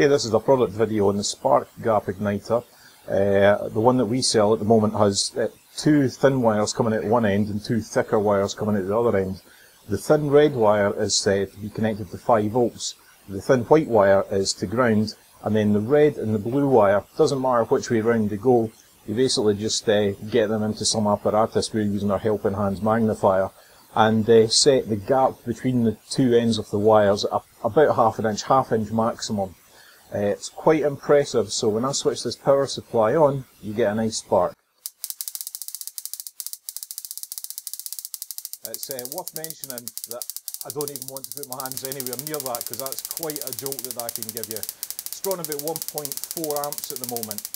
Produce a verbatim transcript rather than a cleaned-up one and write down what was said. Okay, this is a product video on the Spark Gap Igniter. Uh, the one that we sell at the moment has uh, two thin wires coming at one end and two thicker wires coming at the other end. The thin red wire is uh, to be connected to five volts. The thin white wire is to ground, and then the red and the blue wire, doesn't matter which way round they go, you basically just uh, get them into some apparatus. We're using our helping hands magnifier, and uh, set the gap between the two ends of the wires at about half an inch, half inch maximum. Uh, it's quite impressive, so when I switch this power supply on, you get a nice spark. It's uh, worth mentioning that I don't even want to put my hands anywhere near that, because that's quite a jolt that I can give you. It's drawn about one point four amps at the moment.